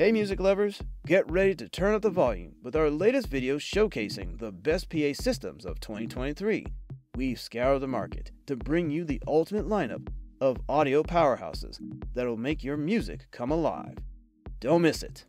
Hey music lovers, get ready to turn up the volume with our latest video showcasing the best PA systems of 2023. We've scoured the market to bring you the ultimate lineup of audio powerhouses that'll make your music come alive. Don't miss it.